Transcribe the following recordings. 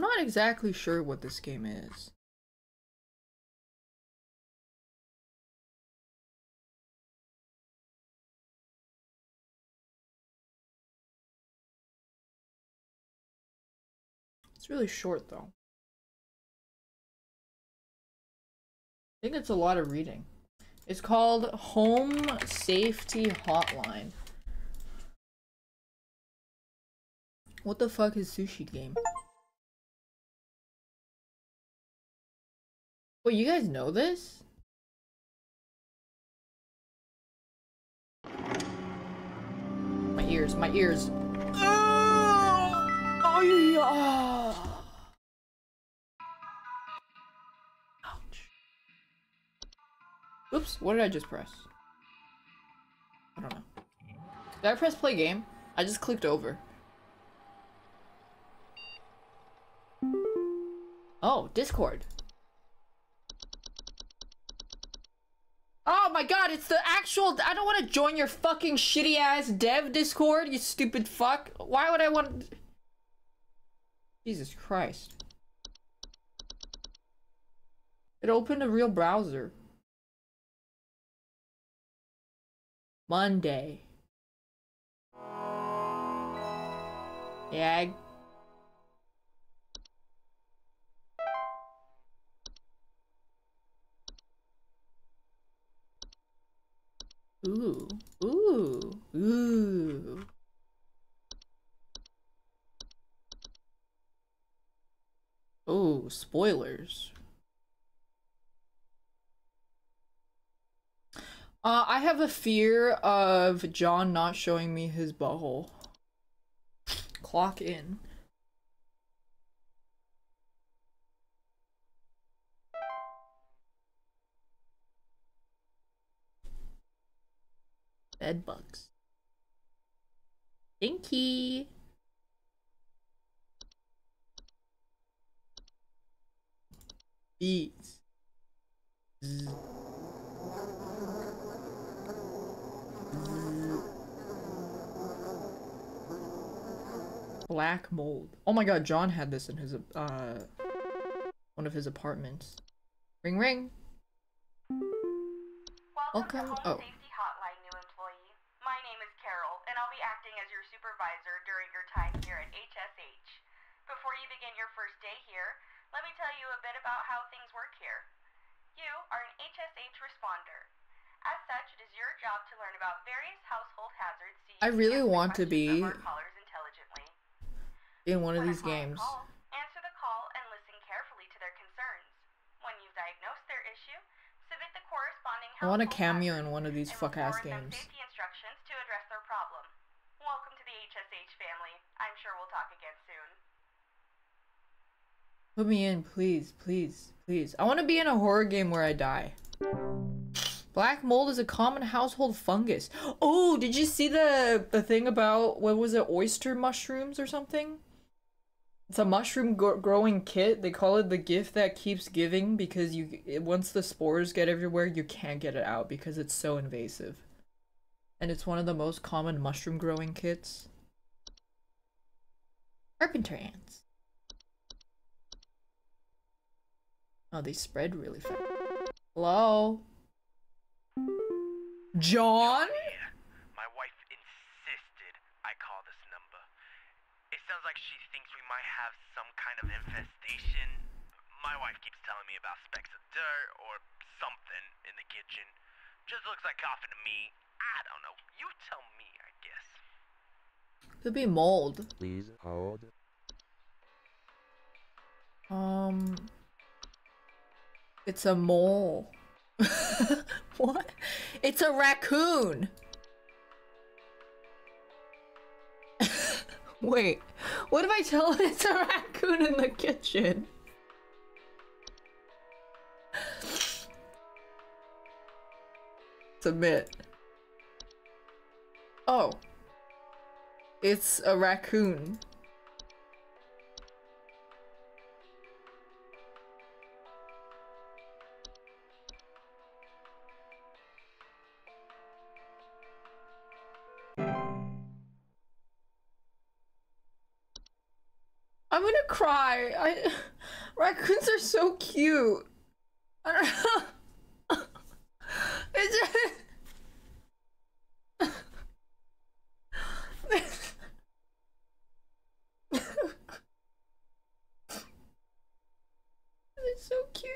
not exactly sure what this game is. It's really short though. I think it's a lot of reading. It's called Home Safety Hotline. What the fuck is sushi game? Wait, you guys know this? My ears. Oh, yeah. Ouch. Oops, what did I just press? I don't know. Did I press play game? I just clicked over. Oh, Discord. Oh my god, it's the actual— I don't want to join your fucking shitty ass dev Discord, you stupid fuck. Why would I want— Jesus Christ. It opened a real browser. Monday. Yeah. Ooh, ooh, ooh. Oh, spoilers. I have a fear of John not showing me his butthole. Clock in. Bed bugs. Stinky. Beats. Zzz. Black mold. Oh my god, John had this in his one of his apartments. Ring ring. Welcome. Oh. I really want to be in one of these games. Answer the call and listen carefully to their concerns. When you've diagnosed their issue, submit the corresponding help. I want a cameo in one of these fuck ass games. Safety instructions to address their problem. Welcome to the HSH family. I'm sure we'll talk again soon. Put me in, please, please, please. I want to be in a horror game where I die. Black mold is a common household fungus. Oh, did you see the thing about, what was it, oyster mushrooms or something? It's a mushroom growing kit. They call it the gift that keeps giving because once the spores get everywhere, you can't get it out because it's so invasive. And it's one of the most common mushroom growing kits. Carpenter ants. Oh, they spread really fast. Hello? John? My wife insisted I call this number. It sounds like she thinks we might have some kind of infestation. My wife keeps telling me about specks of dirt or something in the kitchen. Just looks like coughing to me. I don't know. You tell me, I guess. Could be mold. Please hold. It's a mole. What? It's a raccoon! Wait, what if I tell it it's a raccoon in the kitchen? Submit. Oh. It's a raccoon. I'm gonna cry. Raccoons are so cute. I don't know. They're so cute.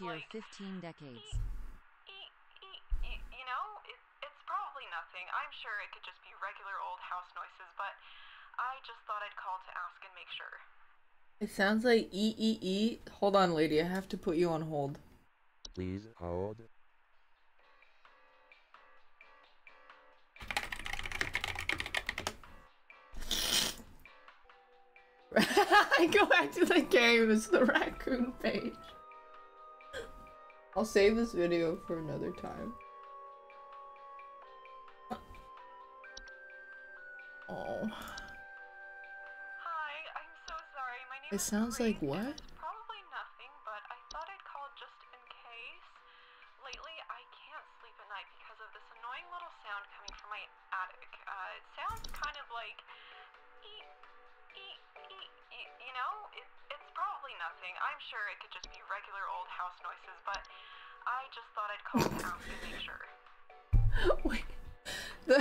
Year 15 decades. You know, it's probably nothing. I'm sure it could just be regular old house noises, but I just thought I'd call to ask and make sure. It sounds like EEE. Hold on, lady. I have to put you on hold. Please hold. I go back to the game. It's the raccoon page. I'll save this video for another time. Oh. Hi, I'm so sorry. My name is It sounds like what? Probably nothing, but I thought I'd call just in case. Lately, I can't sleep at night because of this annoying little sound coming from my attic. It sounds kind of like you know, it's probably nothing. I'm sure it could just be regular old house noises, but I just thought I'd call the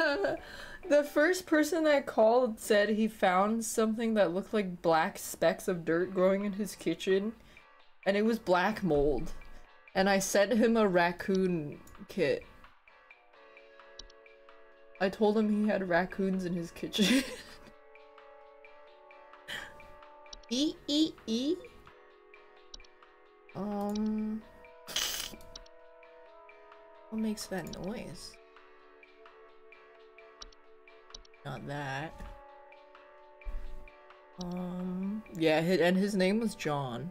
house to make sure. Wait, the first person that called said he found something that looked like black specks of dirt growing in his kitchen, and it was black mold. And I sent him a raccoon kit. I told him he had raccoons in his kitchen. EEE? What makes that noise? Not that. Yeah, and his name was John.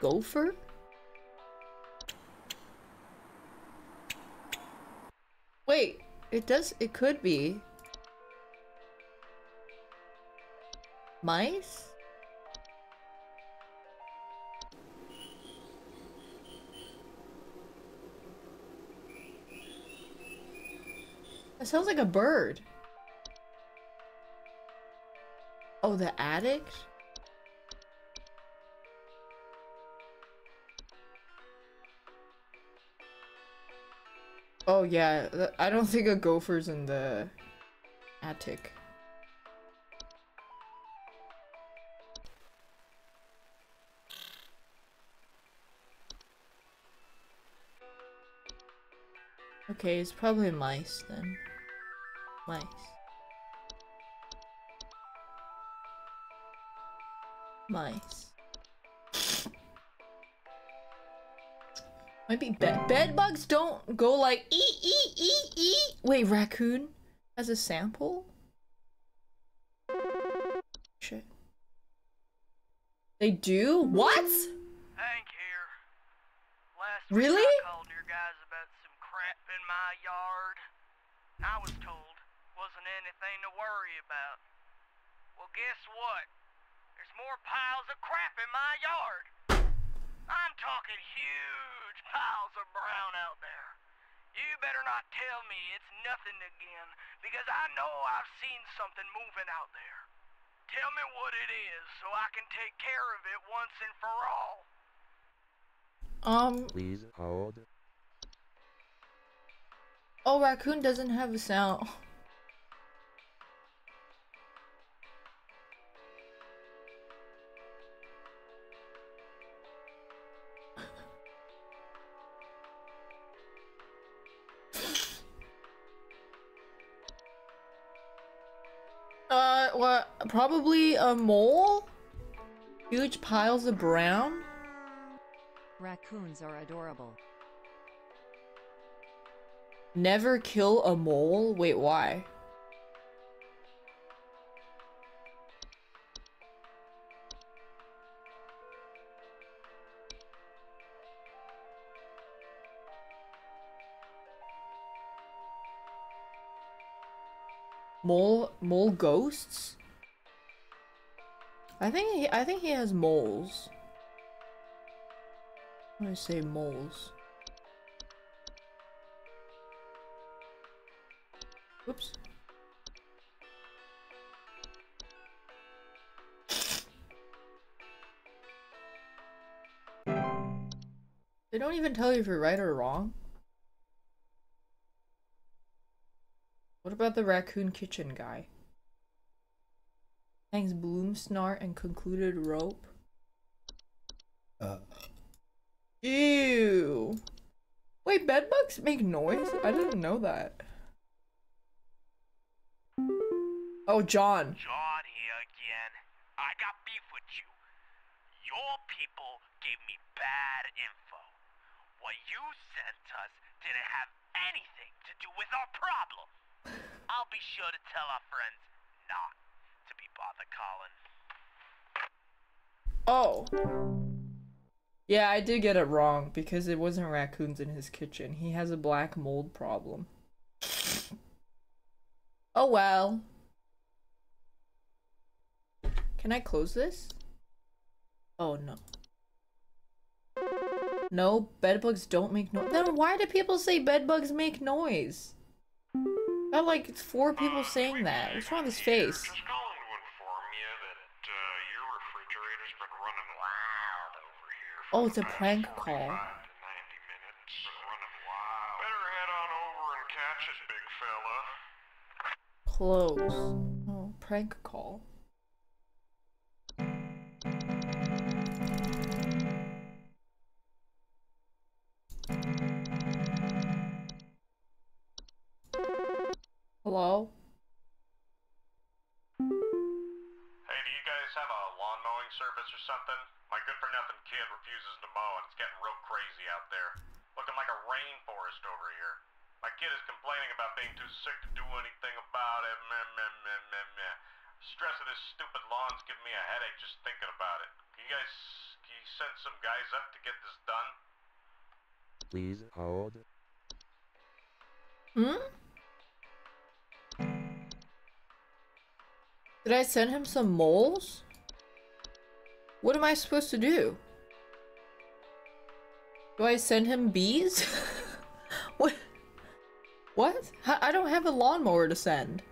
Gopher? Wait, it could be. Mice? It sounds like a bird. Oh, the attic? Oh yeah, I don't think a gopher's in the attic. Okay, it's probably mice then. Mice. Mice. Might be bed bugs don't go like ee. Wait, raccoon as a sample? Shit. They do? What? Hank here. Last week really? I called your guys about some crap in my yard. I was told wasn't anything to worry about. Well, guess what? There's more piles of crap in my yard. I'm talking huge piles of brown out there. You better not tell me it's nothing again, because I know I've seen something moving out there. Tell me what it is so I can take care of it once and for all. Please hold. Oh, raccoon doesn't have a sound. What? Probably a mole? Huge piles of brown? Raccoons are adorable. Never kill a mole? Wait, why? Mole ghosts? I think he has moles. I'm gonna say moles. Whoops. They don't even tell you if you're right or wrong. What about the raccoon kitchen guy? Thanks, Bloom Snart and concluded rope. Ew. Wait, bedbugs make noise? I didn't know that. Oh, John. John here again. I got beef with you. Your people gave me bad info. What you sent us didn't have anything to do with our problem. I'll be sure to tell our friends not to be bothered, Colin. Oh. Yeah, I did get it wrong because it wasn't raccoons in his kitchen. He has a black mold problem. Oh well. Can I close this? Oh no. No, bedbugs don't make noise. Then why do people say bedbugs make noise? Got like it's 4 people saying that. What's wrong with his face? Just calling to inform you that your refrigerator's been running loud over here. Oh, it's a prank call. 90 minutes running wild. Better head on over and catch it, big fella. Close. Oh, prank call. Hello? Hey, do you guys have a lawn mowing service or something? My good-for-nothing kid refuses to mow and it's getting real crazy out there. Looking like a rainforest over here. My kid is complaining about being too sick to do anything about it. Stress of this stupid lawn's giving me a headache just thinking about it. Can you send some guys up to get this done? Please hold. Hmm? Did I send him some moles? What am I supposed to do? Do I send him bees? What? What? I don't have a lawnmower to send.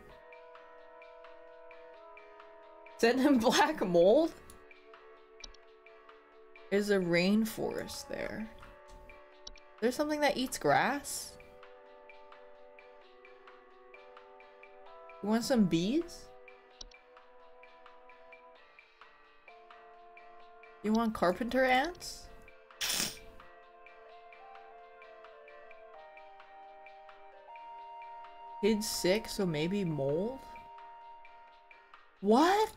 Send him black mold? There's a rainforest there. There's something that eats grass? You want some bees? You want carpenter ants? Kid's sick, so maybe mold? What?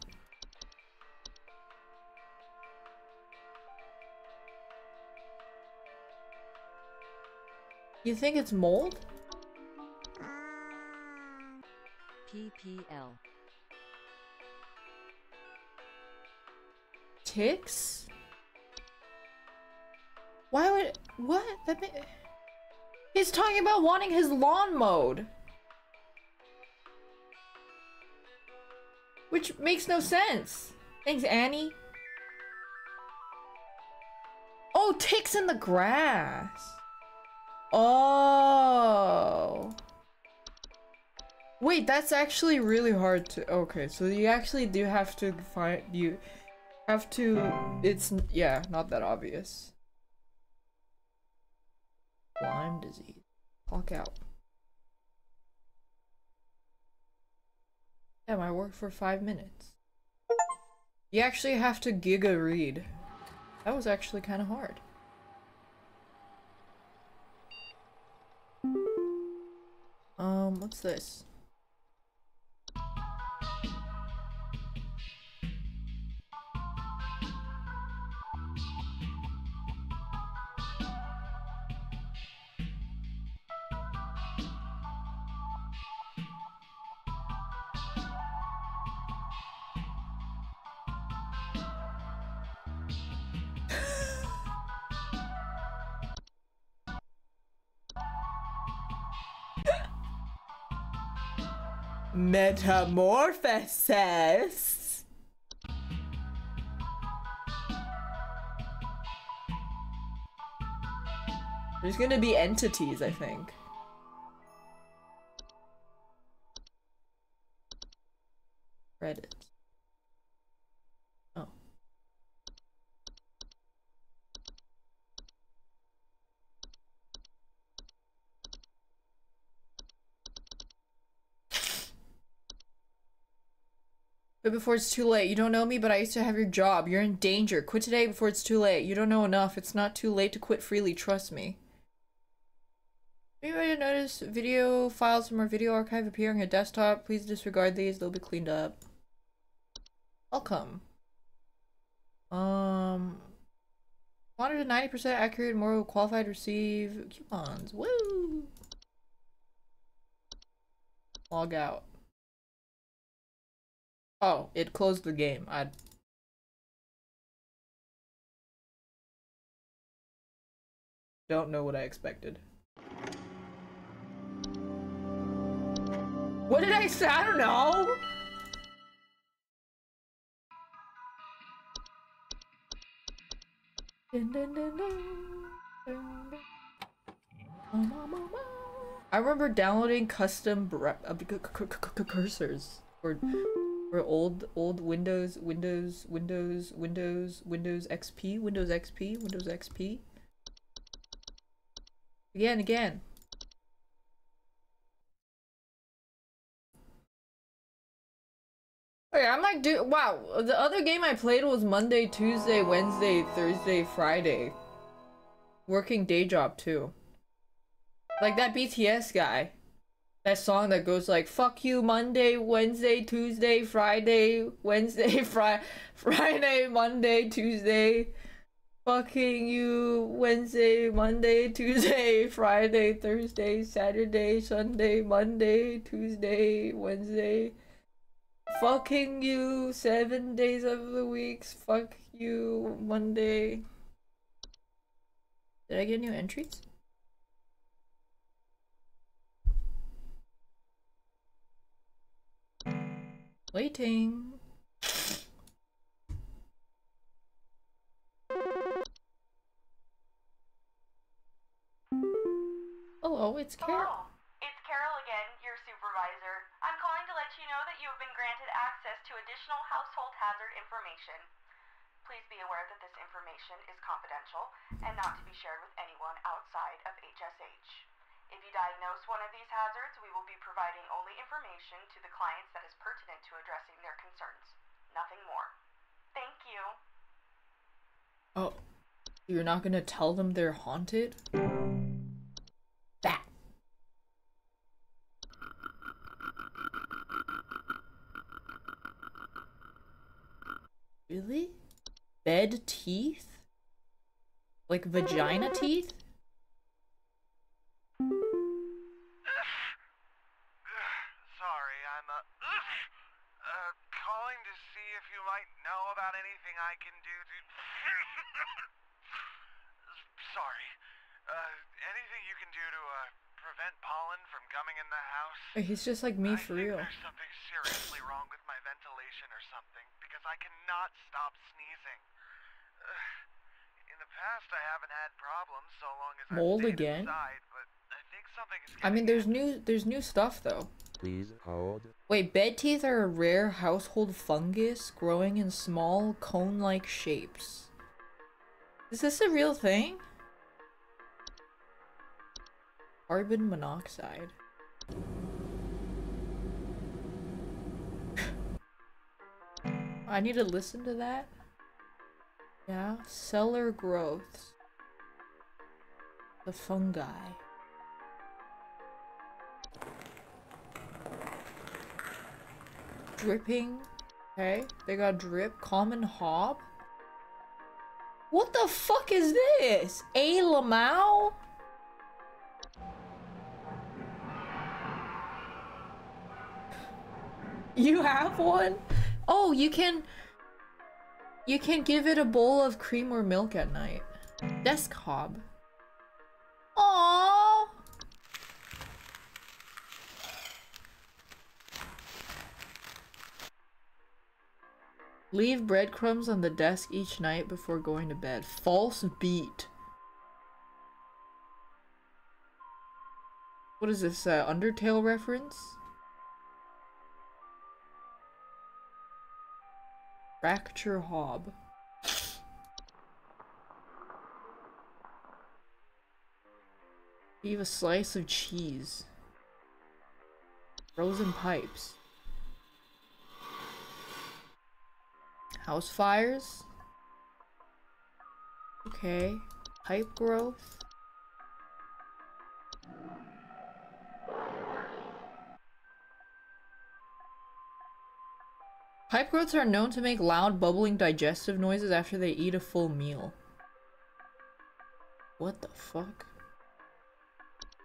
You think it's mold? PPL. Ticks? Why would what? That he's talking about wanting his lawn mowed, which makes no sense. Thanks, Annie. Oh, ticks in the grass. Oh. Wait, that's actually really hard to. Okay, so you actually do have to find you. Have to, it's, yeah, not that obvious. Lyme disease. Clock out. Damn, I worked for 5 minutes. You actually have to giga read. That was actually kind of hard. What's this? metamorphosis. There's gonna be entities, I think. Reddit. Oh. But before it's too late, you don't know me, but I used to have your job. You're in danger. Quit today before it's too late. You don't know enough. It's not too late to quit freely. Trust me. Anybody notice video files from our video archive appearing on desktop? Please disregard these. They'll be cleaned up. Welcome. Wanted a 90% accurate and more qualified receive coupons. Woo! Log out. Oh, it closed the game. I don't know what I expected. What did I say? I don't know! I remember downloading custom cursors for old Windows XP. Again. Okay, I'm like, dude, wow, the other game I played was Monday, Tuesday, Wednesday, Thursday, Friday. Working day job, too. Like that BTS guy. That song that goes like, fuck you, Monday, Wednesday, Tuesday, Friday, Wednesday, Friday, Monday, Tuesday. Fucking you, Wednesday, Monday, Tuesday, Friday, Thursday, Saturday, Sunday, Monday, Tuesday, Wednesday. Fucking you 7 days of the week. Fuck you Monday. Did I get new entries? Waiting. Hello, it's Carol. Hello. It's Carol again, your supervisor. I'm calling to let you know that you have been granted access to additional household hazard information. Please be aware that this information is confidential and not to be shared with anyone outside of HSH. If you diagnose one of these hazards, we will be providing only information to the clients that is pertinent to addressing their concerns. Nothing more. Thank you. Oh, you're not gonna tell them they're haunted? That. Really? Bed teeth? Like vagina teeth? Sorry, I'm calling to see if you might know about anything I can do to sorry. Anything you can do to prevent pollen from coming in the house. He's just like me for real. There's something seriously wrong with my ventilation or something. I cannot stop sneezing. In the past, I haven't had problems so long as mold again. Inside, but I think something is getting. I mean, there's new stuff though. Please hold. Wait, bed teeth are a rare household fungus growing in small cone-like shapes. Is this a real thing? Carbon monoxide. I need to listen to that. Yeah, cellar growths. The fungi. Dripping. Okay, they got drip. Common hob. What the fuck is this? A Lamau? You have one? Oh, you can give it a bowl of cream or milk at night. Desk hob. Aww. Leave breadcrumbs on the desk each night before going to bed. False beat. What is this, Undertale reference? Fracture hob. Leave a slice of cheese. Frozen pipes. House fires. Okay. Pipe growth. Pipe growths are known to make loud, bubbling digestive noises after they eat a full meal. What the fuck?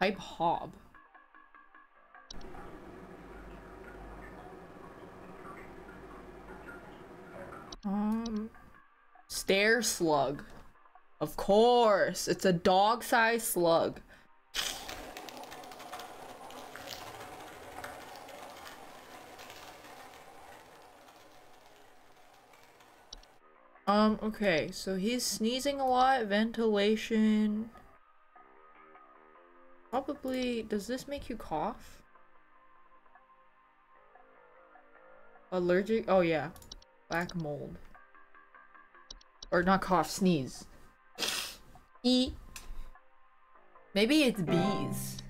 Pipe hob. Stair slug. Of course, it's a dog-sized slug. Okay, so he's sneezing a lot, ventilation. Probably, does this make you cough? Allergic, oh yeah. Black mold. Or not cough, sneeze. E. Maybe it's bees.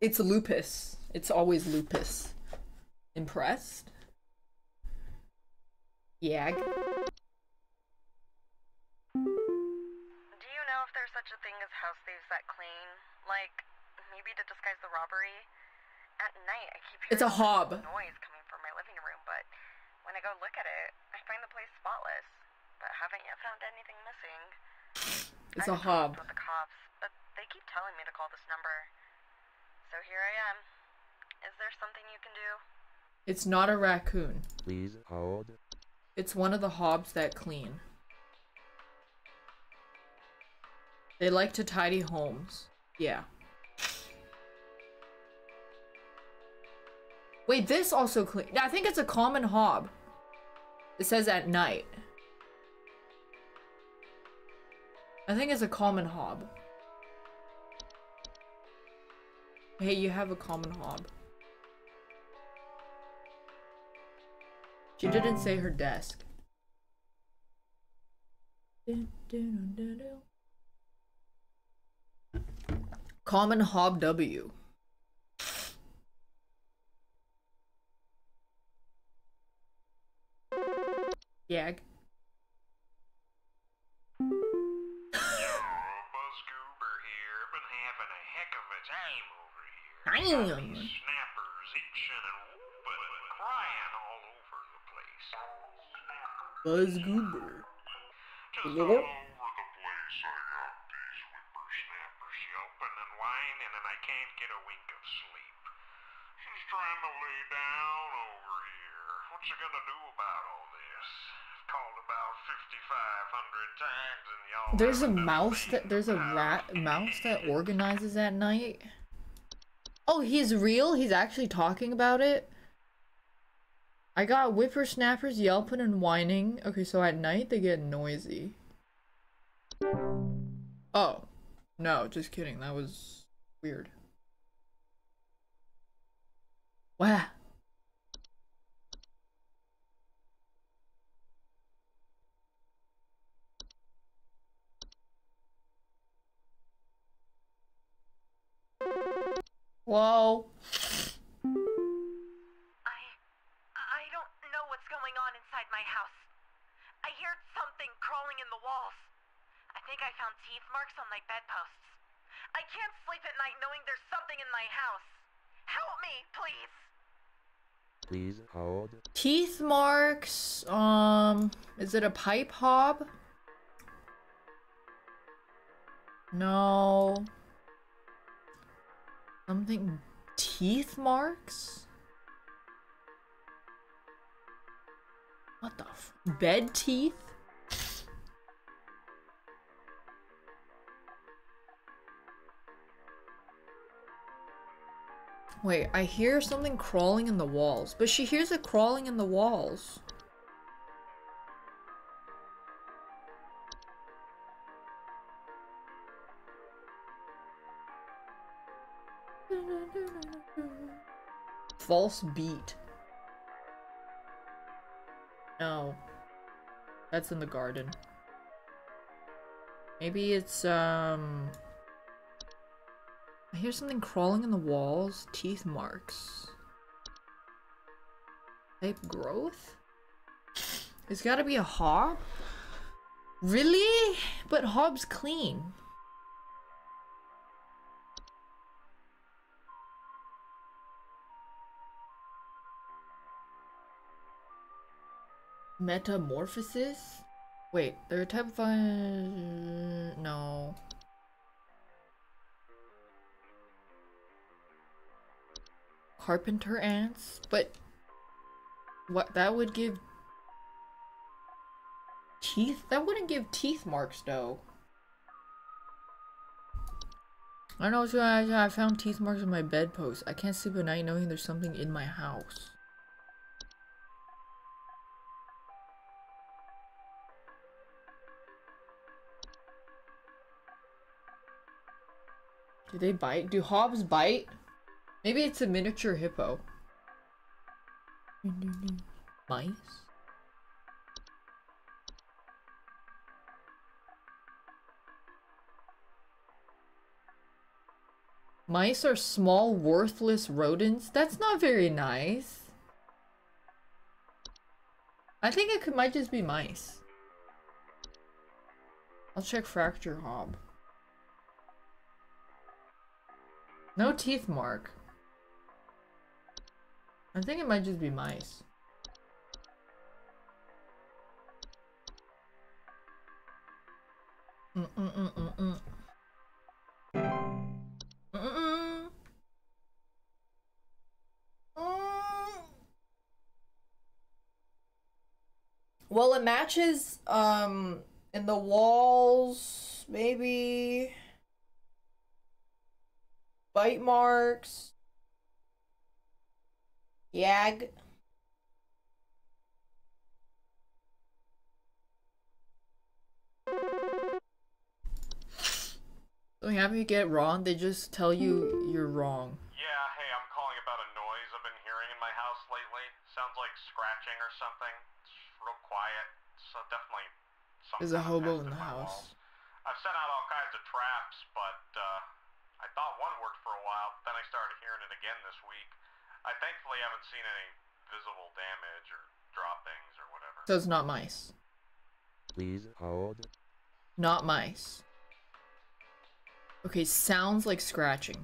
It's lupus. It's always lupus. Impressed? Yeah. Do you know if there's such a thing as house thieves that clean? Like, maybe to disguise the robbery? At night, I keep hearing noise coming from my living room, but when I go look at it, I find the place spotless. But haven't yet found anything missing. It's a hob. With the cops, but they keep telling me to call this number. So here I am. Is there something you can do? It's not a raccoon. Please hold. It's one of the hobs that clean. They like to tidy homes. Yeah. Wait, this also clean. I think it's a common hob. It says at night. I think it's a common hob. Hey, you have a common hob. She didn't say her desk. Common hob W. Yag. Snappers itching and crying all over the place. Buzz Goober. Just all over the place I got these whippersnappers yelping and whining, and I can't get a wink of sleep. She's trying to lay down over here. What's she gonna do about all this? I've called about 5,500 times and y'all. There's a mouse that there's a rat mouse that organizes at night. Oh, he's real? He's actually talking about it? I got whippersnappers yelping and whining. Okay, so at night they get noisy. Oh. No, just kidding. That was weird. Wow. Whoa. I don't know what's going on inside my house. I heard something crawling in the walls. I think I found teeth marks on my bedposts. I can't sleep at night knowing there's something in my house. Help me, please. Please hold. Teeth marks, is it a pipe hob? No. Something... teeth marks? What the f... bed teeth? Wait, I hear something crawling in the walls. But she hears it crawling in the walls. False beat. No. That's in the garden. Maybe it's, I hear something crawling in the walls. Teeth marks. Type growth? It's gotta be a hob? Really? But hob's clean. Metamorphosis? Wait, they're a type of... no. Carpenter ants? But... what? That would give... teeth? That wouldn't give teeth marks, though. I don't know what's going on. I found teeth marks on my bedpost. I can't sleep at night knowing there's something in my house. Do they bite? Do hobs bite? Maybe it's a miniature hippo. Mice? Mice are small, worthless rodents? That's not very nice. I think it might just be mice. I'll check fracture hob. No teeth mark. I think it might just be mice. Well, it matches in the walls, maybe. Bite marks. Yag. So whenever you get wrong, they just tell you you're wrong. Yeah, hey, I'm calling about a noise I've been hearing in my house lately. Sounds like scratching or something. It's real quiet. So definitely something. There's a hobo in the house. Walls. I've set out all kinds of traps, but I thought one worked for a while, then I started hearing it again this week. I thankfully haven't seen any visible damage or droppings or whatever. So it's not mice. Please hold. Not mice. Okay, sounds like scratching.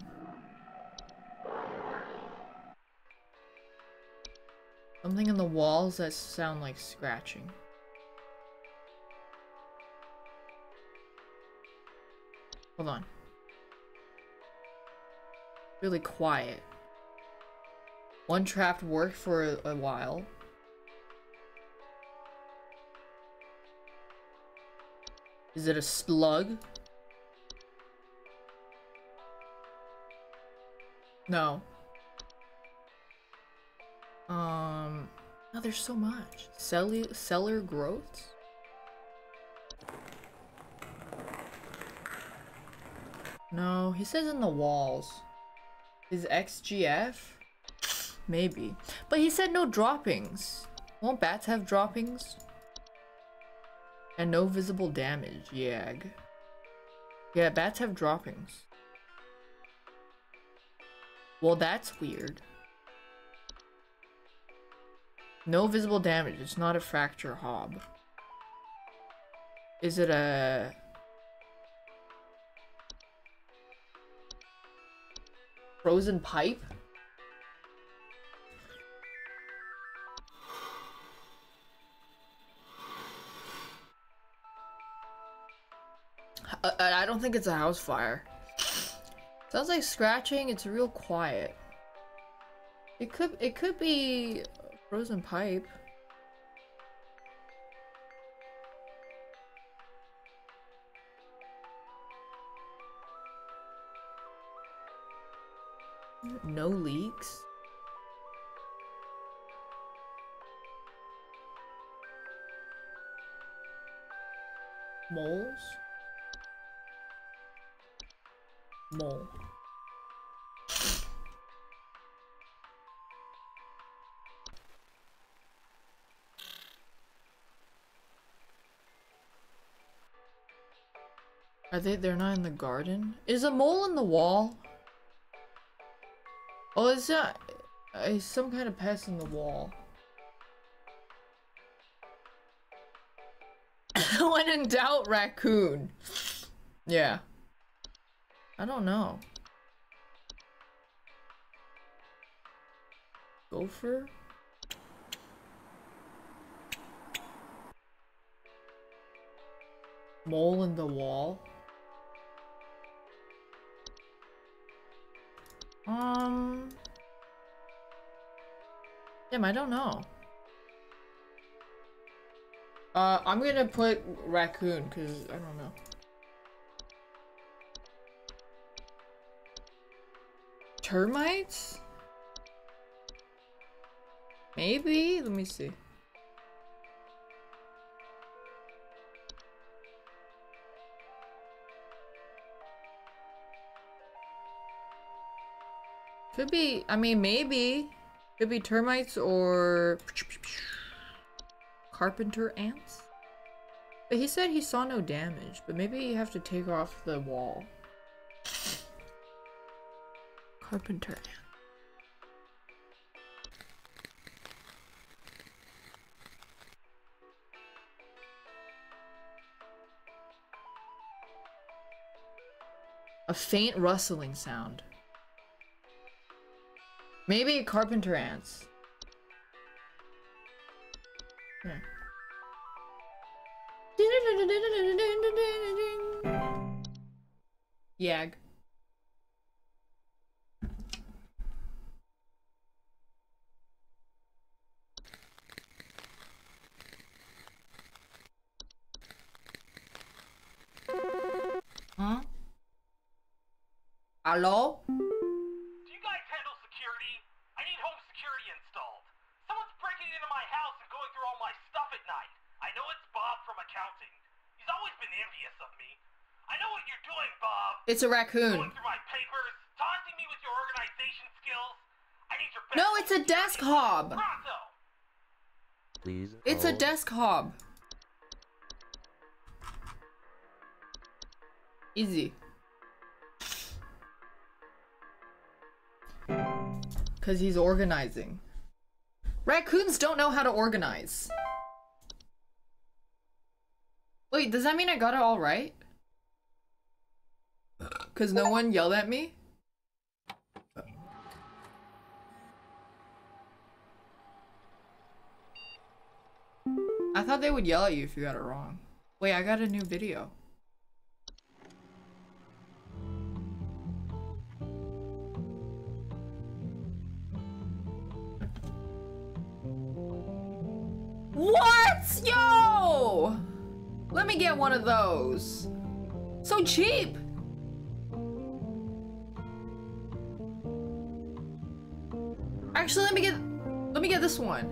Something in the walls that sound like scratching. Hold on. Really quiet. One trap worked for a while. Is it a slug? No. Oh, there's so much. Cellar growths? No, he says in the walls. Is XGF? Maybe. But he said no droppings. Won't bats have droppings? And no visible damage. Yag. Yeah, bats have droppings. Well, that's weird. No visible damage. It's not a fracture hob. Is it a... frozen pipe? I don't think it's a house fire. Sounds like scratching. It's real quiet. It could be frozen pipe. No leaks. Moles. Mole. Are they? They're not in the garden? Is a mole in the wall? Oh, is that? It's some kind of pest in the wall. When in doubt, raccoon. Yeah. I don't know. Gopher? Mole in the wall? Damn, I don't know. I'm gonna put raccoon, because I don't know. Termites? Maybe? Let me see. Could be, I mean, maybe. Could be termites or carpenter ants? But he said he saw no damage, but maybe you have to take off the wall. Carpenter ants. A faint rustling sound. Maybe carpenter ants. Yeah. Yag. Huh? Hello? It's a raccoon. Going through my papers, taunting me with your organization skills. I need your best. No, it's a desk hob. Please. It's a desk hob. Easy. Cause he's organizing. Raccoons don't know how to organize. Wait, does that mean I got it all right? Cause no one yelled at me? I thought they would yell at you if you got it wrong. Wait, I got a new video. What? Yo! Let me get one of those. So cheap! Actually, let me get this one.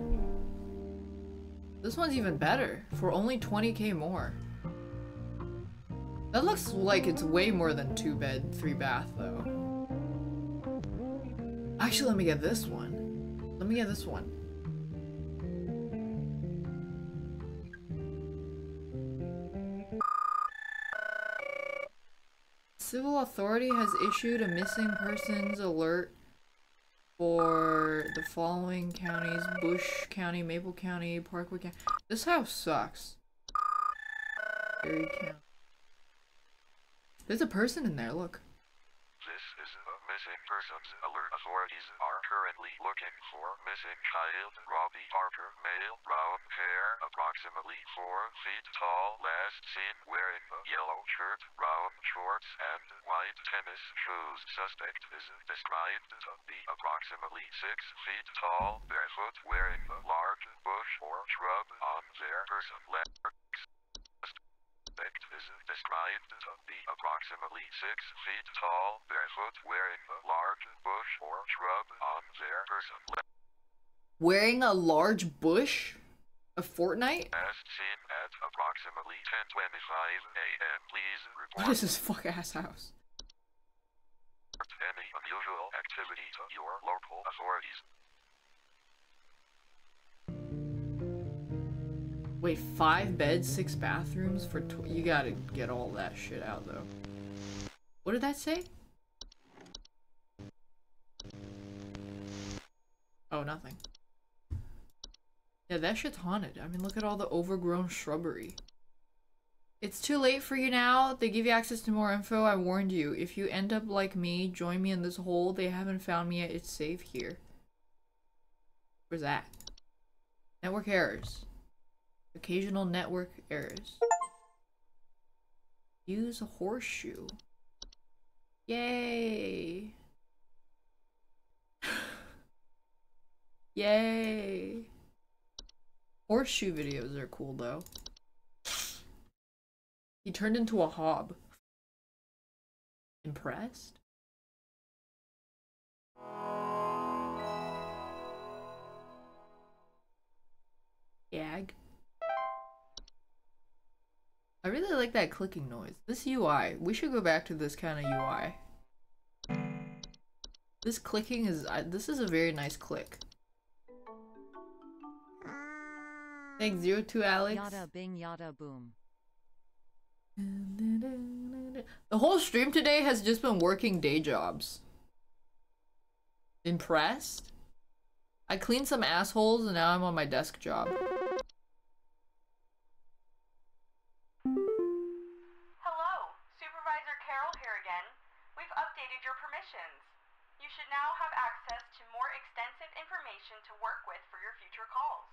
This one's even better for only 20k more. That looks like it's way more than 2-bed, 3-bath though. Actually, let me get this one. Let me get this one. Civil authority has issued a missing persons alert for the following counties: Bush County, Maple County, Parkwood County. This house sucks. Very county. There's a person in there, look. This is a missing persons alert. Authorities are currently looking for missing child Robbie Parker, male, brown hair, approximately 4 feet tall, last seen wearing a yellow shirt, brown shorts, and white tennis shoes. Suspect is described to be approximately 6 feet tall, barefoot, wearing a large bush or shrub on their person. Suspect is described to be approximately 6 feet tall, barefoot, wearing a large bush or shrub on their person. Wearing a large bush? A fortnight? As seen at approximately 10:25 a.m. Please report. What is this fuck-ass house? Any unusual activity to your local authorities. Wait, 5 beds, 6 bathrooms for you gotta get all that shit out, though. What did that say? Oh, nothing. Yeah, that shit's haunted. I mean, look at all the overgrown shrubbery. It's too late for you now. They give you access to more info. I warned you. If you end up like me, join me in this hole. They haven't found me yet. It's safe here. Where's that? Network errors. Occasional network errors. Use a horseshoe. Yay! Yay! Horseshoe videos are cool, though. He turned into a hob. Impressed? Gag. I really like that clicking noise. This UI. We should go back to this kind of UI. This clicking is... this is a very nice click. Thanks, 02 Alex. Yada bing, yada boom. The whole stream today has just been working day jobs. Impressed? I cleaned some assholes and now I'm on my desk job. Hello, Supervisor Carol here again. We've updated your permissions. You should now have access to more extensive information to work with for your future calls.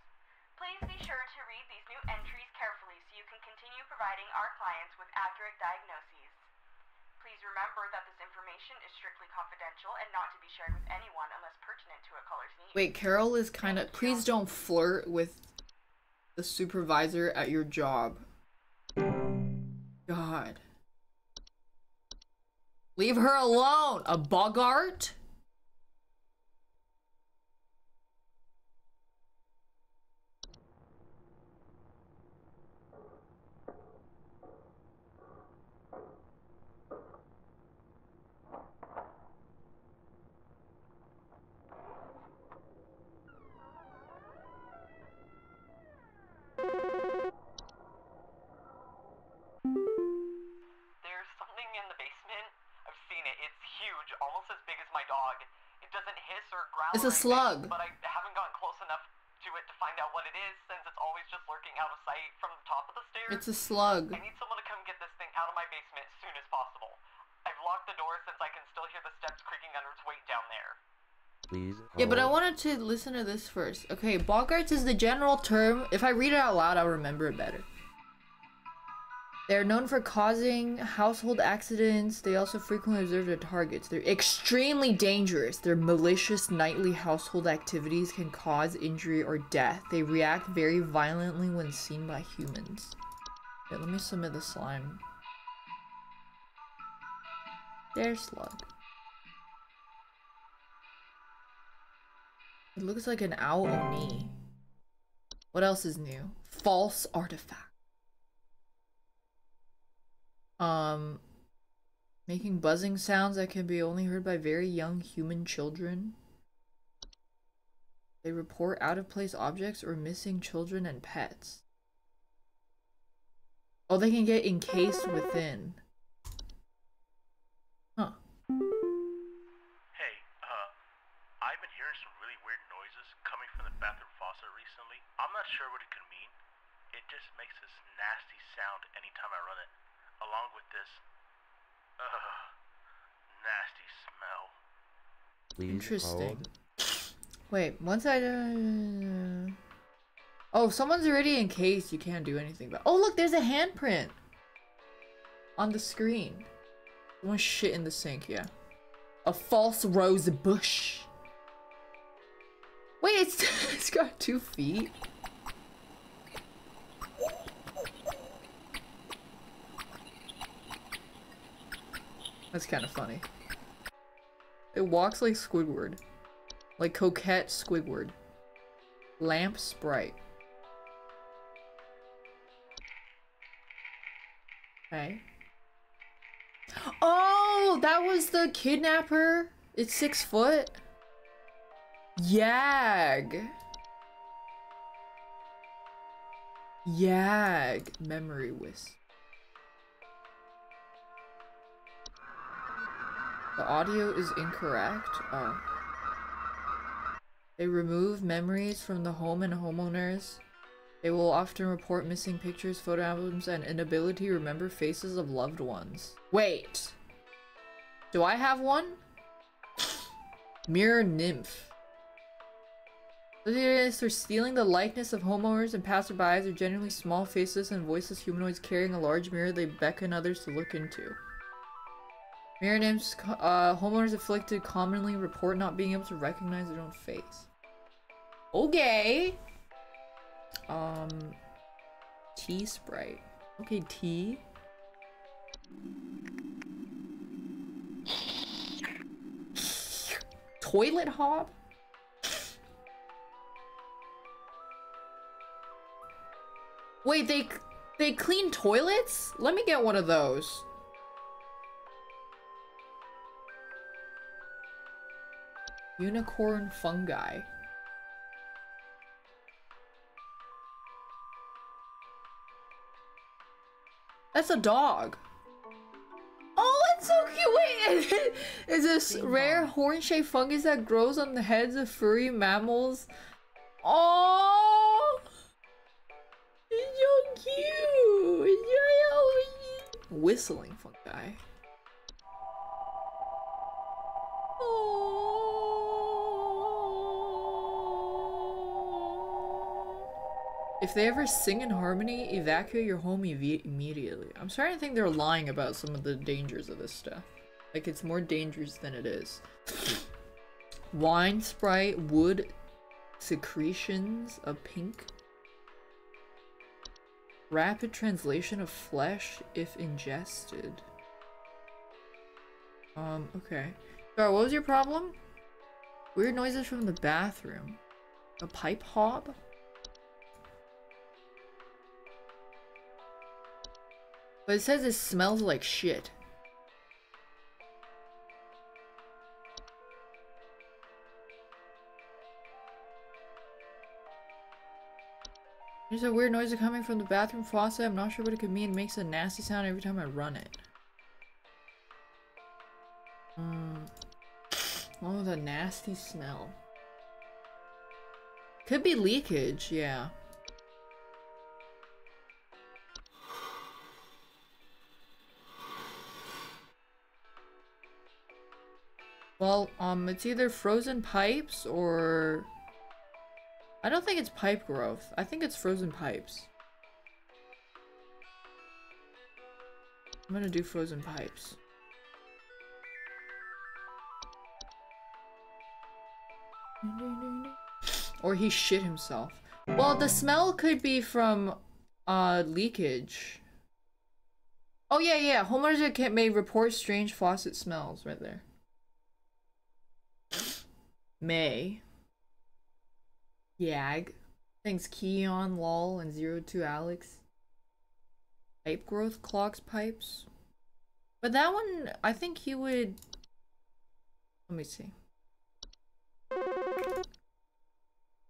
Please be sure to read these new entries carefully so you can continue providing our clients with accurate diagnoses. Please remember that this information is strictly confidential and not to be shared with anyone unless pertinent to a caller's needs. Wait, Carol is kind of... Please don't flirt with the supervisor at your job. God. Leave her alone, a boggart? It's a slug. But I haven't gone close enough to it to find out what it is, since it's always just lurking out of sight from the top of the stairs. It's a slug. I need someone to come get this thing out of my basement as soon as possible. I've locked the door since I can still hear the steps creaking under its weight down there. Please. Yeah, but I wanted to listen to this first. Okay, boggarts is the general term. If I read it out loud, I'll remember it better. They're known for causing household accidents. They also frequently observe their targets. They're extremely dangerous. Their malicious nightly household activities can cause injury or death. They react very violently when seen by humans. Wait, let me submit the slime. They're slug. It looks like an owl oni. What else is new? False artifact. Making buzzing sounds that can be only heard by very young human children. They report out-of-place objects or missing children and pets. Oh, they can get encased within. Huh. Hey, I've been hearing some really weird noises coming from the bathroom faucet recently. I'm not sure what it could mean. It just makes this nasty sound anytime I run it. Along with this nasty smell. Interesting. Wait, once I oh, someone's already encased. You can't do anything about. Oh, look, there's a handprint on the screen. Someone shit in the sink. Yeah, a false rose bush. Wait, it's it's got 2 feet. That's kind of funny. It walks like Squidward. Like coquette Squidward. Lamp Sprite. Okay. Oh, that was the kidnapper. It's 6 foot. Yag. Yeah, memory whisk. The audio is incorrect. Oh. They remove memories from the home and homeowners. They will often report missing pictures, photo albums, and inability to remember faces of loved ones. Wait. Do I have one? Mirror nymph. This for stealing the likeness of homeowners and passerbys are generally small, faceless, and voiceless humanoids carrying a large mirror they beckon others to look into. Mirror nymphs, homeowners afflicted commonly report not being able to recognize their own face. Okay. Tea Sprite. Okay, tea. Toilet hob? Wait, they clean toilets? Let me get one of those. Unicorn fungi. That's a dog. Oh, it's so cute. Wait, it's this rare horn-shaped fungus that grows on the heads of furry mammals. Oh, it's so cute. Whistling fungi. If they ever sing in harmony, evacuate your home immediately. I'm starting to think they're lying about some of the dangers of this stuff. Like, it's more dangerous than it is. Wine, Sprite, wood, secretions of pink. Rapid translation of flesh if ingested. Okay. Sorry, what was your problem? Weird noises from the bathroom. A pipe hob? But it says it smells like shit. There's a weird noise coming from the bathroom faucet. I'm not sure what it could mean. It makes a nasty sound every time I run it. Oh, the nasty smell. Could be leakage, yeah. Well, it's either frozen pipes or... I don't think it's pipe growth. I think it's frozen pipes. I'm gonna do frozen pipes. Or he shit himself. Well, the smell could be from, leakage. Oh yeah, yeah. Homeowners may report strange faucet smells right there. May. Yag. Thanks Keon, Lol, and 02 Alex. Pipe growth clogs pipes. But that one, I think he would... Let me see.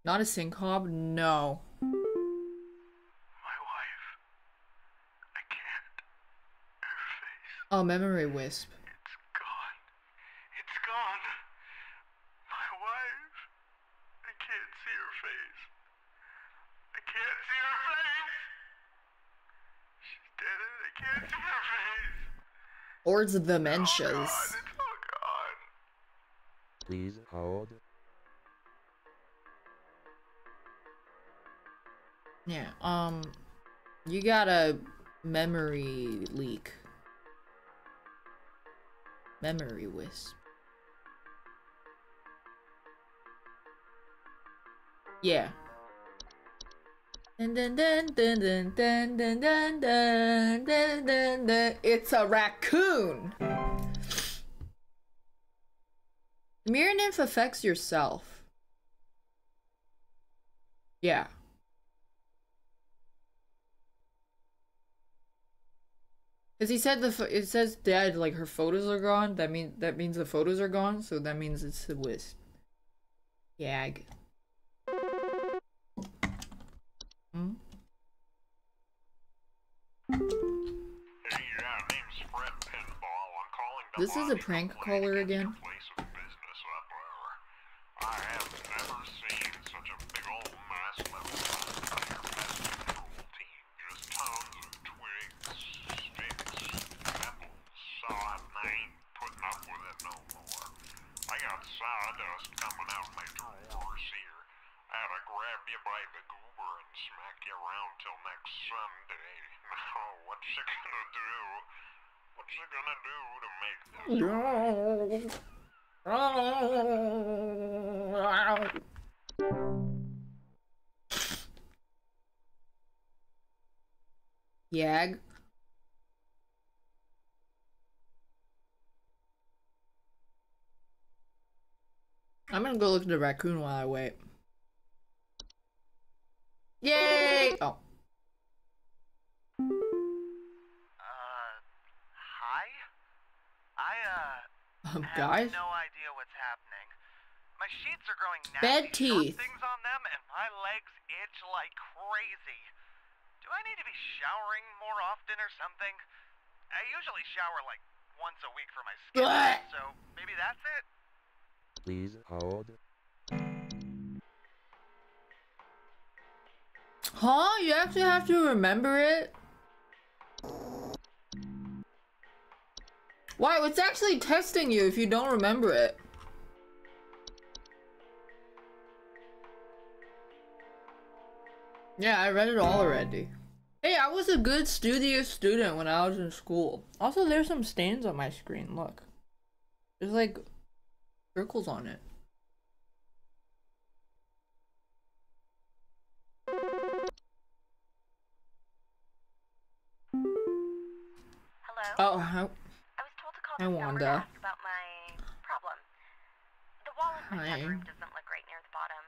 Not a sink hob? No. My wife. I can't. Her face. Oh, memory wisp. Or it's dementias. Oh God, it's gone. Please hold. Yeah, you got a memory leak. Memory wisp. Yeah. Dun dun dun dun dun dun dun dun dun dun dun dun. It's a raccoon! The mirror nymph affects yourself. Yeah. Cause he said it says dead, like her photos are gone. That means the photos are gone, so that means it's a wisp. Yag. This is a prank caller again. Yag. I'm gonna go look at the raccoon while I wait. Yay! Oh. Hi? I have no idea what's happening. My sheets are growing nasty things on them and my legs itch like crazy. Do I need to be showering more often or something? I usually shower like once a week for my skin, so maybe that's it? Please hold. Huh? You actually have to remember it? Wow, it's actually testing you if you don't remember it. Yeah, I read it all already. Hey, I was a good studious student when I was in school. Also, there's some stains on my screen, look. There's like circles on it. Hello? Oh, I was told to call the number to ask about my problem. The wall in my tech room doesn't look right near the bottom.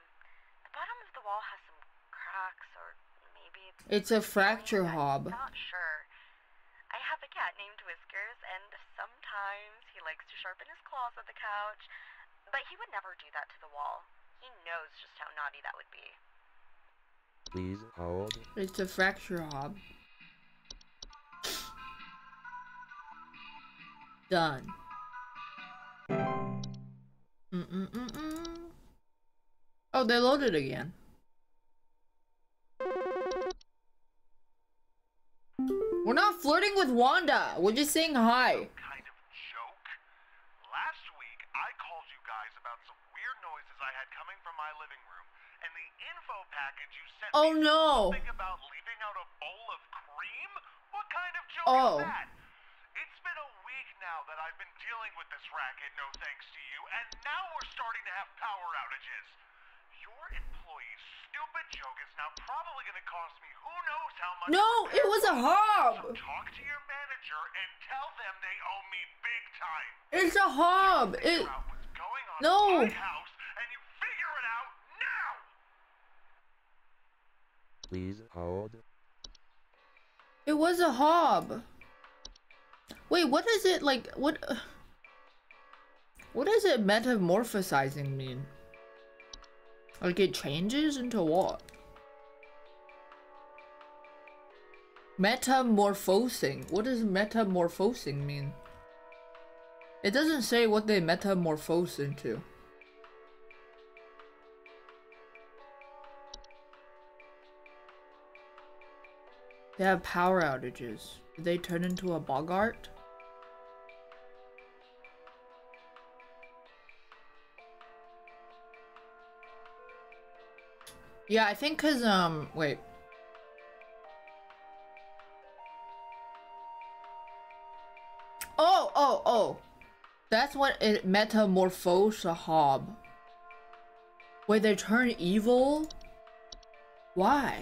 The bottom of the wall has some cracks, or maybe it's a fracture hob. I'm not sure. I have a cat named Whiskers, and sometimes he likes to sharpen his claws on the couch, but he would never do that to the wall. He knows just how naughty that would be. Please hold. It's a fracture hob. Done. Oh, they loaded again. We're not flirting with Wanda. We're just saying hi. Some kind of joke. Last week, I called you guys about some weird noises I had coming from my living room, and the info package you sent me something about leaving out a bowl of cream. What kind of joke is that? It's been a week now that I've been dealing with this racket, no thanks to you, and now we're starting to have power outages. Your employees' stupid joke is now probably going to cost me who knows how much. No, it was a hob. So talk to your manager and tell them they owe me big time. It's a hob. It. What's going on in my house, and you figure it out now. Please hold. It was a hob. Wait, what is it like? What does it metamorphosizing mean? Like it changes into what? Metamorphosing. What does metamorphosing mean? It doesn't say what they metamorphose into. They have power outages. Did they turn into a boggart? Yeah, I think cause, wait. Oh. That's what it metamorphosed a hob. Wait, they turn evil? Why?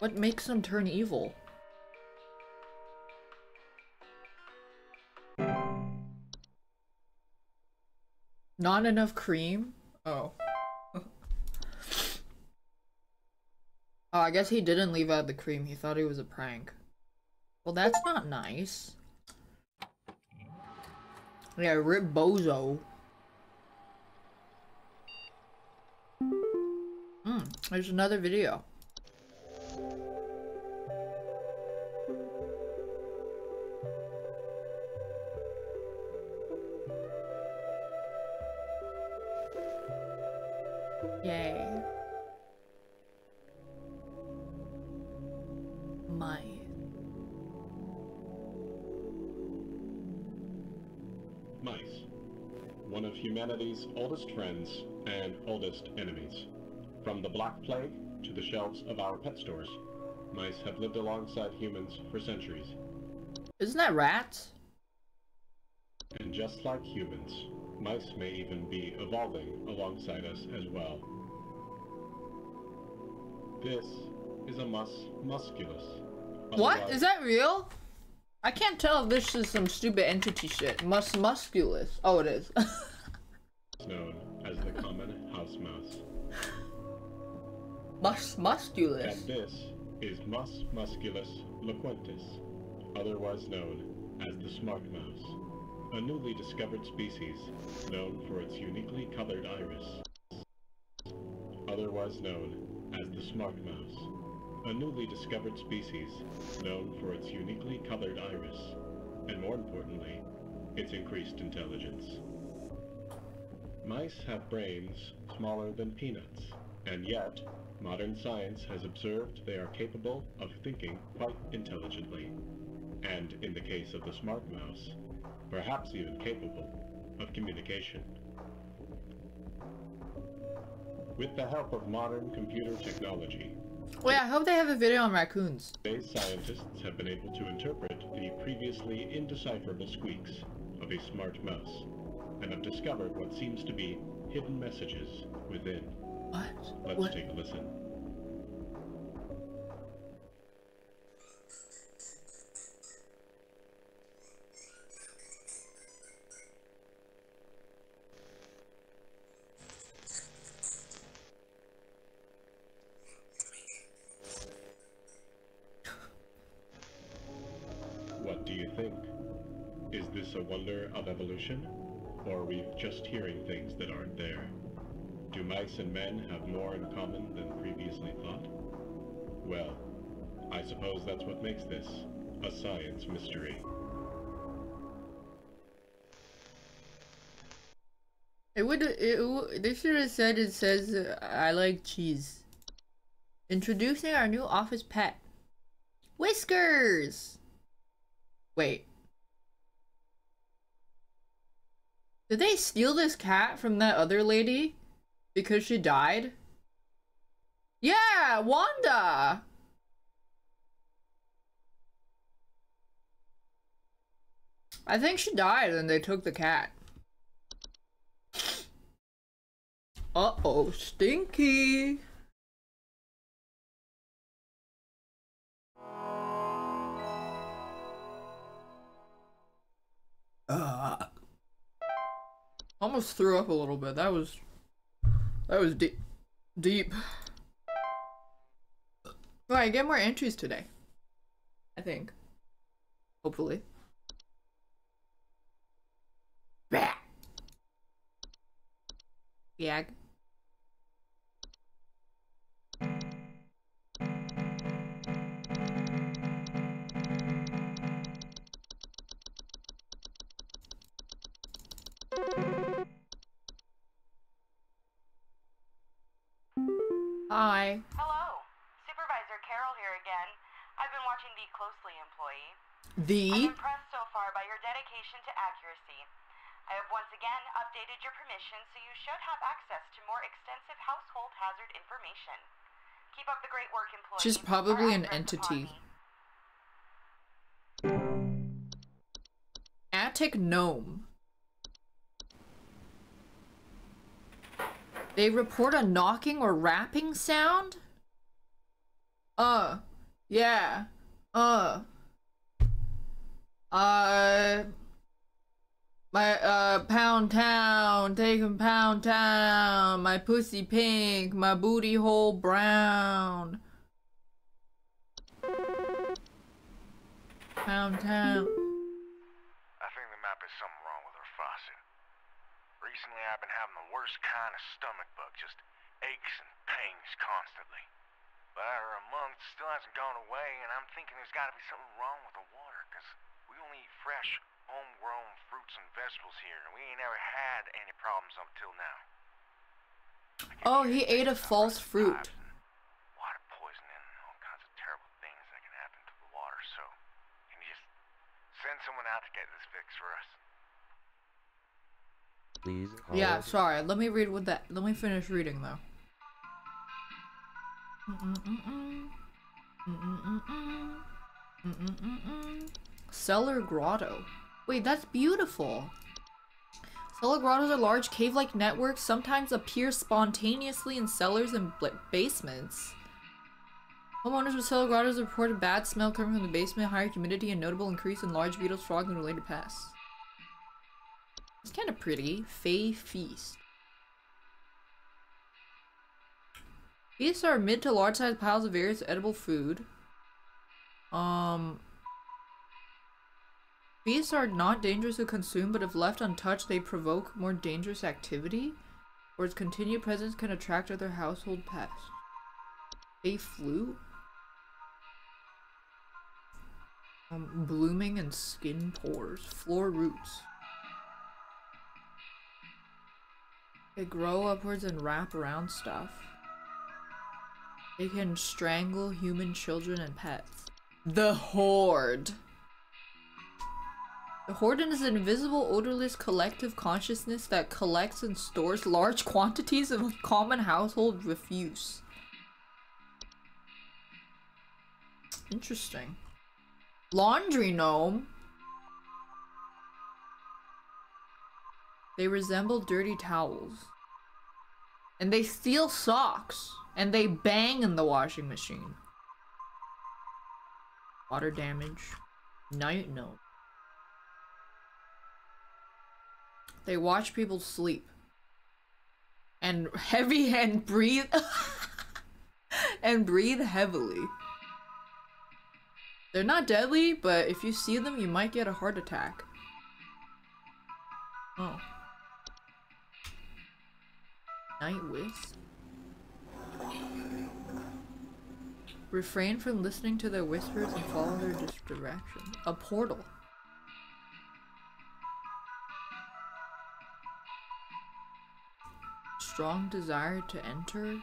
What makes them turn evil? Not enough cream? Oh. Oh, I guess he didn't leave out the cream. He thought it was a prank. Well, that's not nice. Yeah, rip bozo. There's another video. Yay. Might. Mice. One of humanity's oldest friends and oldest enemies. From the Black Plague to the shelves of our pet stores, mice have lived alongside humans for centuries. Isn't that rats? And just like humans, mice may even be evolving alongside us as well. This is a mus musculus. What? Is that real? I can't tell if this is some stupid entity shit. Mus musculus. Oh, it is. It's known as the common house mouse. Mus musculus. And this is mus musculus loquentis, otherwise known as the smart mouse, a newly discovered species known for its uniquely colored iris. Otherwise known as the smart mouse. A newly discovered species known for its uniquely colored iris, and more importantly, its increased intelligence. Mice have brains smaller than peanuts, and yet, modern science has observed they are capable of thinking quite intelligently, and in the case of the smart mouse, perhaps even capable of communication. With the help of modern computer technology, wait, I hope they have a video on raccoons. Today's scientists have been able to interpret the previously indecipherable squeaks of a smart mouse, and have discovered what seems to be hidden messages within. What? Let's take a listen. Evolution, or are we just hearing things that aren't there? Do mice and men have more in common than previously thought? Well, I suppose that's what makes this a science mystery. They should have said it says, I like cheese. Introducing our new office pet, Whiskers! Wait. Did they steal this cat from that other lady? Because she died? Yeah, Wanda! I think she died and they took the cat. Uh-oh, stinky! Ugh. Almost threw up a little bit. That was deep. Deep. Alright, get more entries today. I think. Hopefully. Bah! Yag. Hi. Hello. Supervisor Carol here again. I've been watching the closely, employee. I'm impressed so far by your dedication to accuracy. I have once again updated your permission, so you should have access to more extensive household hazard information. Keep up the great work, employee. She's probably an entity. Attic gnome. They report a knocking or rapping sound? Yeah. Pound town, taking pound town, my pussy pink, my booty hole brown. Pound town. Recently, I've been having the worst kind of stomach bug, just aches and pains constantly. But after a month, it still hasn't gone away, and I'm thinking there's got to be something wrong with the water, because we only eat fresh, homegrown fruits and vegetables here, and we ain't ever had any problems up till now. Oh, he ate a false fruit. Water poisoning, all kinds of terrible things that can happen to the water. So, can you just send someone out to get this fixed for us? Please. Yeah, sorry. Let me read what that. Let me finish reading though. Cellar grotto. Wait, that's beautiful. Cellar grottos are large cave-like networks, sometimes appear spontaneously in cellars and basements. Homeowners with cellar grottos report a bad smell coming from the basement, higher humidity, and notable increase in large beetles, frogs, and related pests. It's kind of pretty. Fey feast. These are mid to large-sized piles of various edible food. These are not dangerous to consume, but if left untouched, they provoke more dangerous activity, or its continued presence can attract other household pests. A flu? Blooming and skin pores. Floor roots. They grow upwards and wrap around stuff. They can strangle human children and pets. The Horde. The Horde is an invisible, odorless collective consciousness that collects and stores large quantities of common household refuse. Interesting. Laundry gnome. They resemble dirty towels. And they steal socks. And they bang in the washing machine. Water damage. Night gnome. They watch people sleep. And heavy and breathe. And breathe heavily. They're not deadly, but if you see them, you might get a heart attack. Oh. Night wisps. Refrain from listening to their whispers and follow their direction. A portal. Strong desire to enter.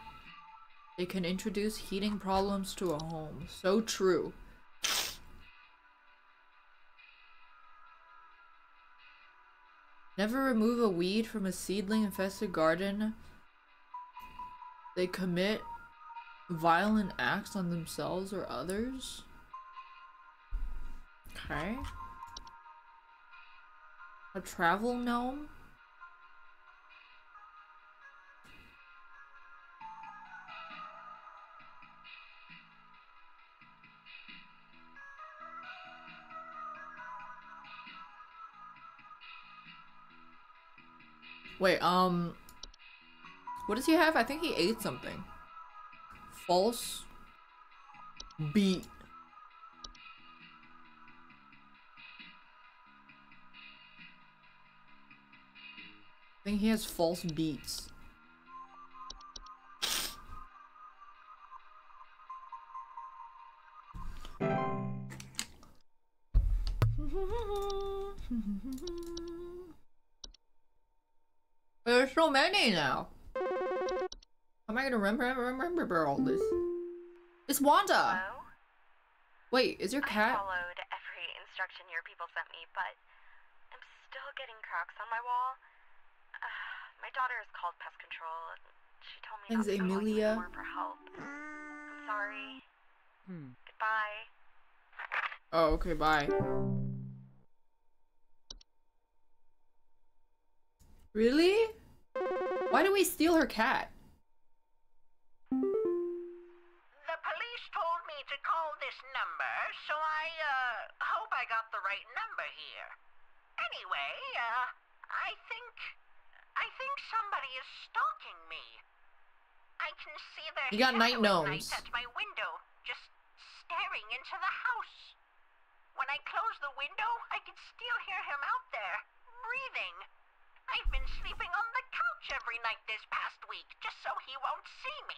They can introduce heating problems to a home. So true. Never remove a weed from a seedling infested garden. They commit violent acts on themselves or others. Okay. A travel gnome. Wait, what does he have? I think he ate something. False beat. I think he has false beats. There's so many now. How am I gonna remember all this? It's Wanda. Hello? Wait, is your cat? I followed every instruction your people sent me, but I'm still getting cracks on my wall. My daughter has called pest control. And she told me not to call for help. I'm sorry. Goodbye. Oh, okay. Bye. Really? Why do we steal her cat? The police told me to call this number, so I, hope I got the right number here. Anyway, I think somebody is stalking me. I can see their shadow at night at my window, just staring into the house. When I close the window, I can still hear him out there, breathing. I've been sleeping on the couch every night this past week, just so he won't see me.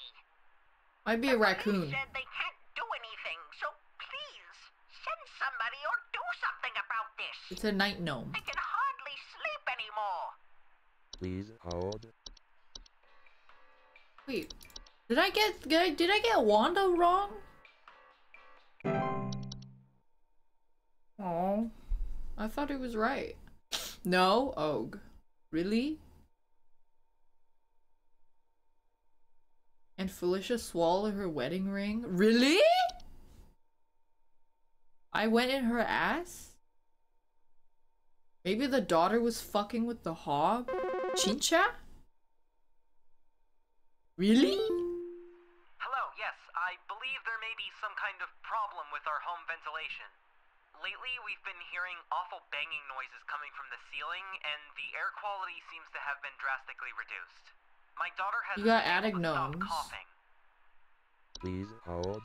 Might be a raccoon. They said they can't do anything, so please send somebody or do something about this. It's a night gnome. I can hardly sleep anymore. Please hold. Wait, did I get Wanda wrong? Oh, I thought it was right. No, og, really? And Felicia swallowed her wedding ring? Really? I went in her ass? Maybe the daughter was fucking with the hob? Chincha? Really? Hello, yes. I believe there may be some kind of problem with our home ventilation. Lately, we've been hearing awful banging noises coming from the ceiling, and the air quality seems to have been drastically reduced. My daughter has you got attic gnomes. Please hold.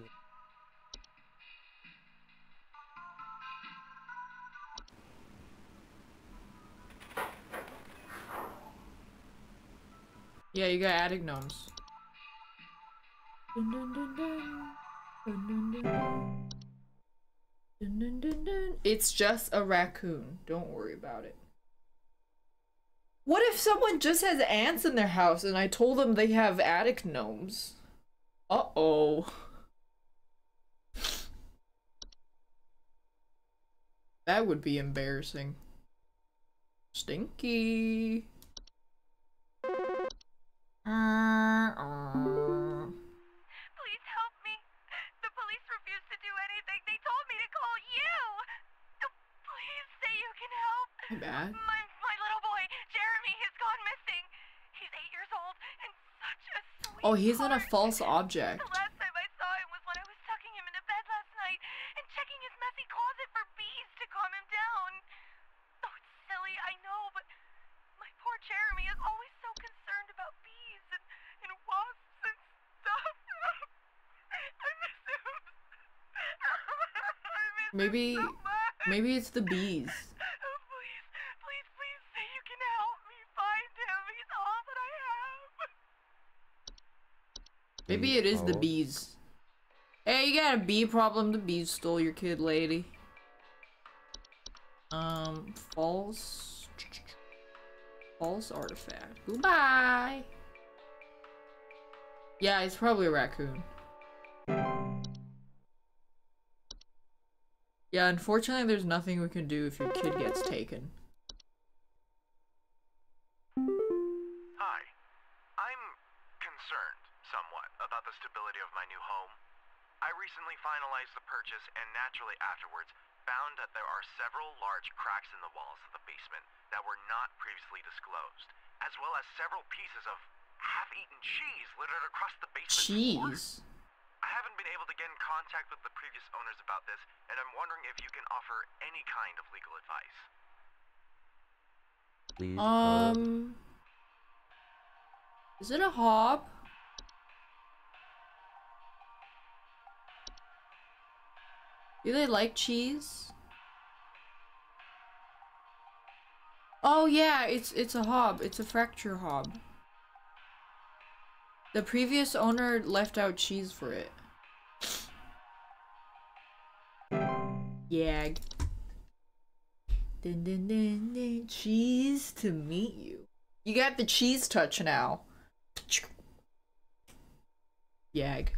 Yeah, you got attic gnomes. Dun, dun, dun, dun. Dun, dun, dun. Dun, dun, dun, dun. It's just a raccoon. Don't worry about it. What if someone just has ants in their house and I told them they have attic gnomes? Uh-oh. That would be embarrassing. Stinky. Please help me. The police refused to do anything. They told me to call you. Please say you can help. Hey, bad. My little boy, Jeremy, has gone missing. He's 8 years old and such a sweet Oh, he's not a false object. The last time I saw him was when I was tucking him into bed last night and checking his messy closet for bees to calm him down. Oh, it's silly, I know, but my poor Jeremy is always so concerned about bees and wasps and stuff. I miss him. I miss him so much. Maybe it's the bees. Maybe it is the bees. Hey, you got a bee problem? The bees stole your kid, lady. False... False artifact. Goodbye! Yeah, it's probably a raccoon. Yeah, unfortunately there's nothing we can do if your kid gets taken. Finalized the purchase and naturally afterwards found that there are several large cracks in the walls of the basement that were not previously disclosed, as well as several pieces of half-eaten cheese littered across the basement floor. Cheese? I haven't been able to get in contact with the previous owners about this, and I'm wondering if you can offer any kind of legal advice. Is it a hob? Do they like cheese? Oh yeah, it's a hob. It's a fracture hob. The previous owner left out cheese for it. Yeah. Dun, dun, dun, dun. Cheese to meet you. You got the cheese touch now. Yag.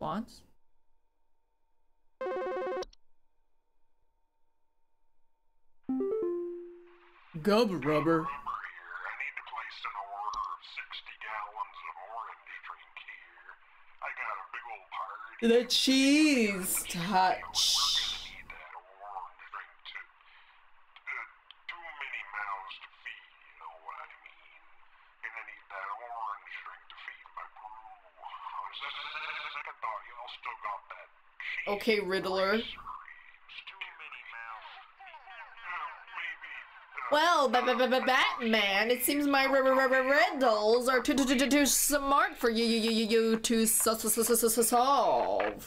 Once. Gub rubber. I need to place an order of 60 gallons of orange drink here. I got a big old party. The cheese touch. We're gonna need that orange drink too many mouths to feed, you know what I mean? Gonna need that orange drink to feed my brew. Okay, Riddler. Well, Batman, it seems my riddles are too smart for you to solve.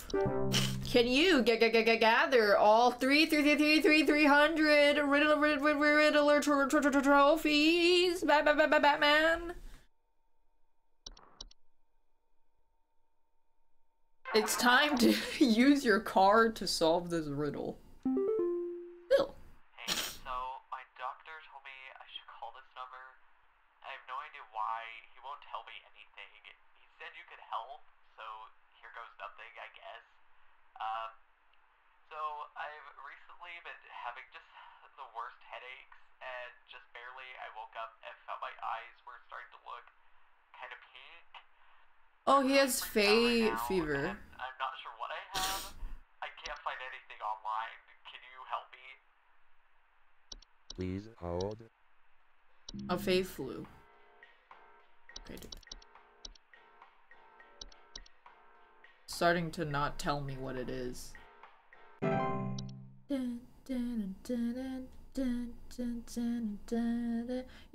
Can you gather all 300 Riddler trophies, Batman? It's time to use your card to solve this riddle. Bill. Hey, so my doctor told me I should call Oh, he has hay fever. I'm not sure what I have. I can't find anything online. Can you help me? Please hold. A hay flu. Okay, dude. Starting to not tell me what it is. Yeah,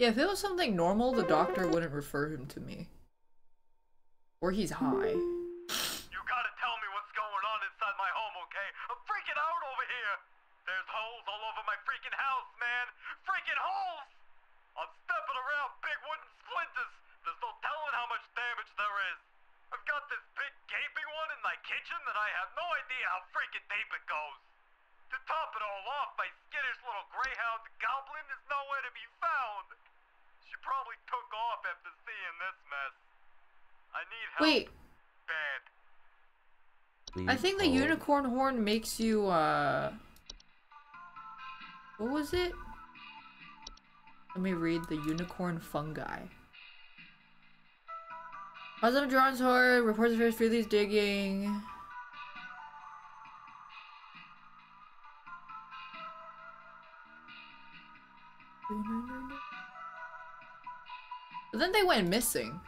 if it was something normal, the doctor wouldn't refer him to me. Or he's high. You gotta tell me what's going on inside my home, okay? I'm freaking out over here! There's holes all over my freaking house, man! Freaking holes! I'm stepping around big wooden splinters! There's no telling how much damage there is! I've got this big gaping one in my kitchen that I have no idea how freaking deep it goes! To top it all off, my skittish little greyhound goblin is nowhere to be found. She probably took off after seeing this mess. I need help. Wait. Bad. I think the unicorn horn makes you, what was it? Let me read the unicorn fungi. Puzzle John's horror, reports of first these digging. But then they went missing.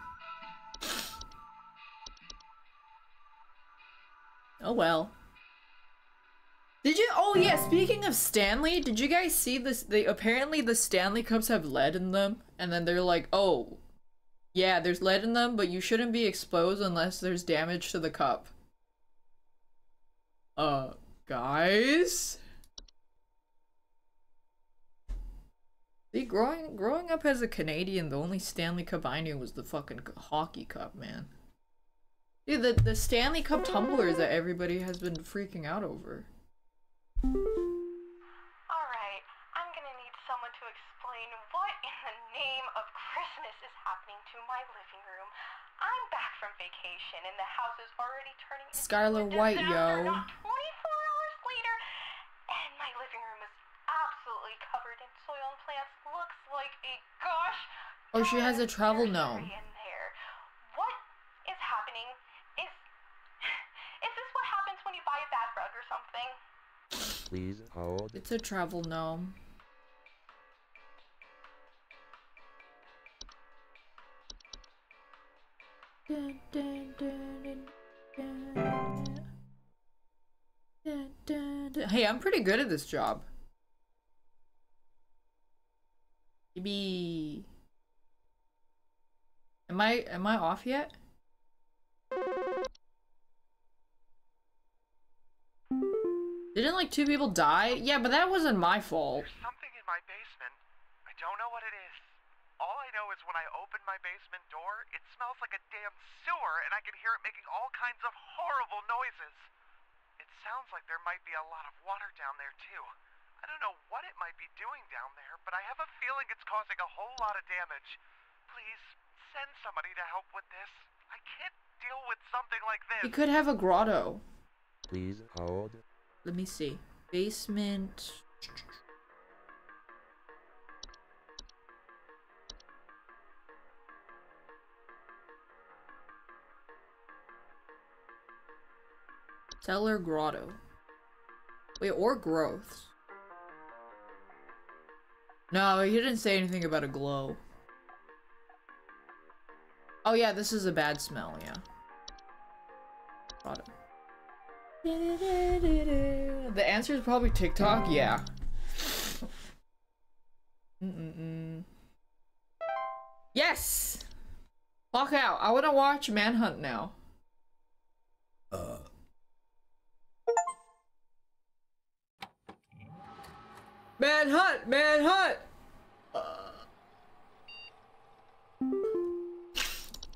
Oh well. Did you? Oh yeah. Speaking of Stanley, did you guys see this? They apparently the Stanley cups have lead in them, and then they're like, "Oh, yeah, there's lead in them, but you shouldn't be exposed unless there's damage to the cup." Guys. See, growing up as a Canadian, the only Stanley Cup I knew was the fucking hockey cup, man. Dude, the Stanley Cup tumblers that everybody has been freaking out over. Alright, I'm gonna need someone to explain what in the name of Christmas is happening to my living room. I'm back from vacation and the house is already turning into Scarlet White, yo. Not 24 hours later, and my living room is absolutely covered in soil and plants. Looks like a gosh. Oh, she has a travel gnome. What is happening? Is this what happens when you buy a bad rug or something? Please hold. It's a travel gnome. Dun, dun, dun, dun, dun. Dun, dun, dun. Hey, I'm pretty good at this job. Maybe. Am I off yet? Didn't like 2 people die? Yeah, but that wasn't my fault. There's something in my basement. I don't know what it is. All I know is when I open my basement door, it smells like a damn sewer and I can hear it making all kinds of horrible noises. It sounds like there might be a lot of water down there too. I don't know what it might be doing down there, but I have a feeling it's causing a whole lot of damage. Please, send somebody to help with this. I can't deal with something like this. He could have a grotto. Please hold. Let me see. Basement. Cellar grotto. Wait, or growth. No, he didn't say anything about a glow. Oh yeah, this is a bad smell, yeah. Bottom. The answer is probably TikTok, yeah. Yes! Walk out. I wanna watch Manhunt now. Manhunt! Manhunt!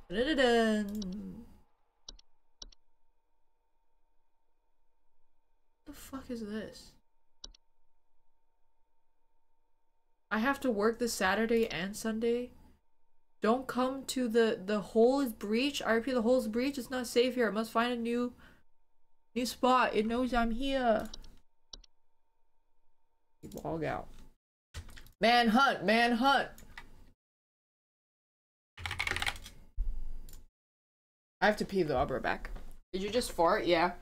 What the fuck is this? I have to work this Saturday and Sunday. Don't come to the hole is breach. I repeat, the hole is breach. It's not safe here. I must find a new spot. It knows I'm here. Log out. Manhunt, manhunt. I have to pee though. I'll be right back. Did you just fart? Yeah.